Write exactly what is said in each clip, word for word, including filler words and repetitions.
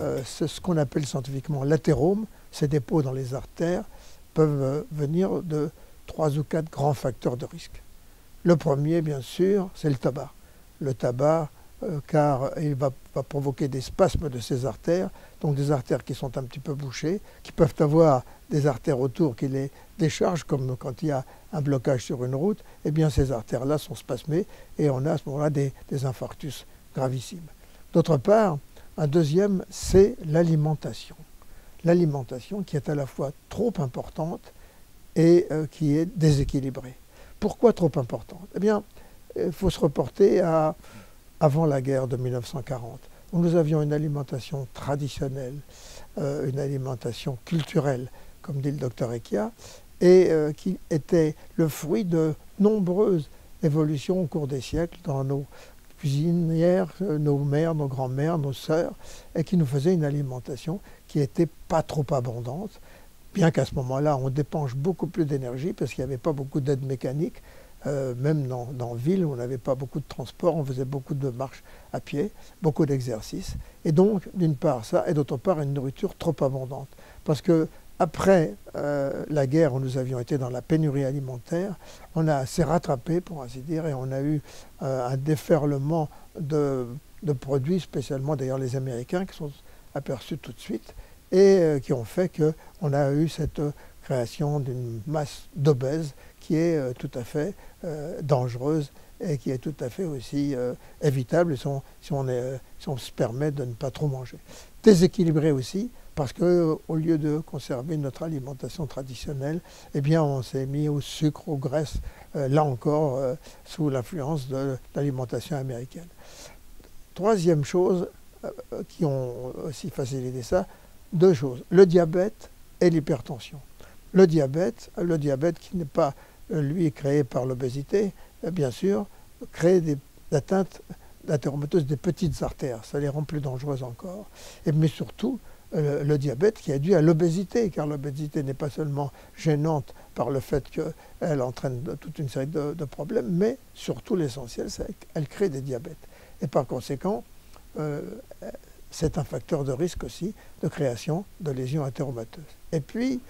euh, c'est ce qu'on appelle scientifiquement l'athérome. Ces dépôts dans les artères peuvent euh, venir de trois ou quatre grands facteurs de risque. Le premier, bien sûr, c'est le tabac. Le tabac, euh, car il va, va provoquer des spasmes de ces artères, donc des artères qui sont un petit peu bouchées, qui peuvent avoir des artères autour qui les déchargent, comme quand il y a un blocage sur une route. Eh bien, ces artères-là sont spasmées et on a à ce moment-là des, des infarctus gravissimes. D'autre part, un deuxième, c'est l'alimentation. L'alimentation qui est à la fois trop importante et euh, qui est déséquilibrée. Pourquoi trop importante? Eh bien, il faut se reporter à avant la guerre de mille neuf cent quarante, où nous avions une alimentation traditionnelle, euh, une alimentation culturelle, comme dit le docteur Ekia, et euh, qui était le fruit de nombreuses évolutions au cours des siècles dans nos cuisinières, nos mères, nos grands-mères, nos sœurs, et qui nous faisait une alimentation qui n'était pas trop abondante, bien qu'à ce moment-là, on dépense beaucoup plus d'énergie parce qu'il n'y avait pas beaucoup d'aide mécanique. Euh, même dans, dans ville, on n'avait pas beaucoup de transport, on faisait beaucoup de marches à pied, beaucoup d'exercices. Et donc, d'une part ça, et d'autre part une nourriture trop abondante. Parce que après euh, la guerre, où nous avions été dans la pénurie alimentaire, on s'est rattrapé, pour ainsi dire, et on a eu euh, un déferlement de, de produits, spécialement d'ailleurs les Américains, qui sont aperçus tout de suite, et euh, qui ont fait qu'on a eu cette euh, création d'une masse d'obèses qui est euh, tout à fait euh, dangereuse et qui est tout à fait aussi euh, évitable si on, si, on est, si on se permet de ne pas trop manger. Déséquilibré aussi, parce qu'au euh, lieu de conserver notre alimentation traditionnelle, eh bien on s'est mis au sucre, aux graisses, euh, là encore euh, sous l'influence de, de l'alimentation américaine. Troisième chose euh, qui ont aussi facilité ça, deux choses, le diabète et l'hypertension. Le diabète, le diabète qui n'est pas, lui, créé par l'obésité, bien sûr, crée des atteintes d'athéromatosis des petites artères. Ça les rend plus dangereuses encore. Et, mais surtout, le, le diabète qui est dû à l'obésité, car l'obésité n'est pas seulement gênante par le fait qu'elle entraîne toute une série de, de problèmes, mais surtout l'essentiel, c'est qu'elle crée des diabètes. Et par conséquent, euh, c'est un facteur de risque aussi de création de lésions athéromateuses. Et puis,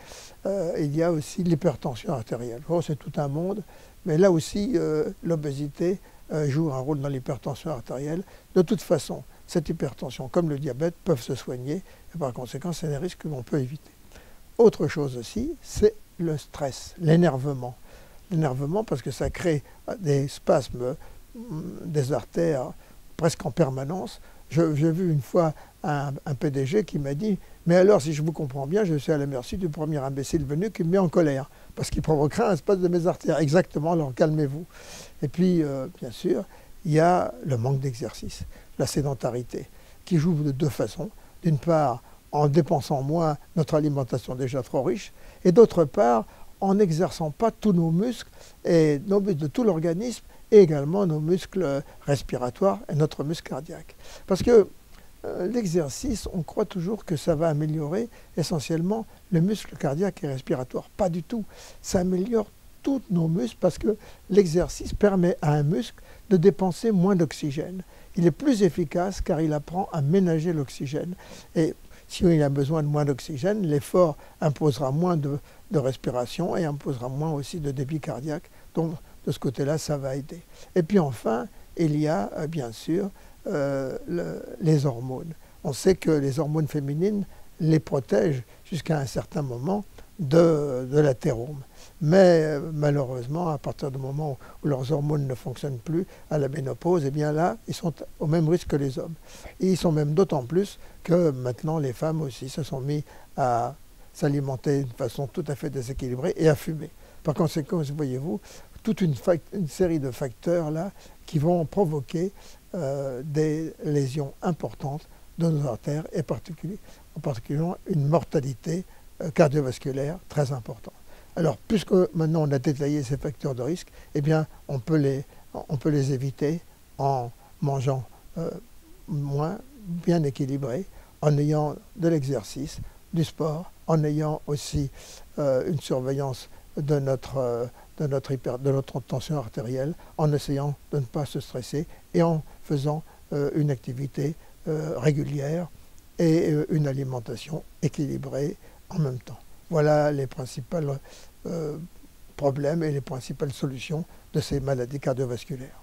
euh, il y a aussi l'hypertension artérielle. Oh, c'est tout un monde, mais là aussi, euh, l'obésité euh, joue un rôle dans l'hypertension artérielle. De toute façon, cette hypertension, comme le diabète, peuvent se soigner, et par conséquent, c'est des risques que l'on peut éviter. Autre chose aussi, c'est le stress, l'énervement. L'énervement, parce que ça crée des spasmes des artères presque en permanence. J'ai vu une fois un, un P D G qui m'a dit « Mais alors, si je vous comprends bien, je suis à la merci du premier imbécile venu qui me met en colère, parce qu'il provoquera un spasme de mes artères. » Exactement, alors calmez-vous. Et puis, euh, bien sûr, il y a le manque d'exercice, la sédentarité, qui joue de deux façons. D'une part, en dépensant moins notre alimentation déjà trop riche, et d'autre part, en n'exerçant pas tous nos muscles, et nos muscles de tout l'organisme, et également nos muscles respiratoires et notre muscle cardiaque. Parce que euh, l'exercice, on croit toujours que ça va améliorer essentiellement le muscle cardiaque et respiratoire. Pas du tout. Ça améliore tous nos muscles parce que l'exercice permet à un muscle de dépenser moins d'oxygène. Il est plus efficace car il apprend à ménager l'oxygène. Et si il a besoin de moins d'oxygène, l'effort imposera moins de, de respiration et imposera moins aussi de débit cardiaque. Donc, de ce côté-là, ça va aider. Et puis enfin, il y a bien sûr euh, le, les hormones. On sait que les hormones féminines les protègent jusqu'à un certain moment de, de l'athérome. Mais euh, malheureusement, à partir du moment où, où leurs hormones ne fonctionnent plus, à la ménopause, eh bien là, ils sont au même risque que les hommes. Et ils sont même d'autant plus que maintenant, les femmes aussi se sont mises à s'alimenter de façon tout à fait déséquilibrée et à fumer. Par conséquent, voyez-vous, toute une, une série de facteurs là, qui vont provoquer euh, des lésions importantes de nos artères et particuli en particulier une mortalité euh, cardiovasculaire très importante. Alors, puisque maintenant on a détaillé ces facteurs de risque, eh bien, on peut les, on peut les éviter en mangeant euh, moins, bien équilibré, en ayant de l'exercice, du sport, en ayant aussi euh, une surveillance de notre euh, de notre, hyper, de notre tension artérielle, en essayant de ne pas se stresser et en faisant euh, une activité euh, régulière et une alimentation équilibrée en même temps. Voilà les principaux euh, problèmes et les principales solutions de ces maladies cardiovasculaires.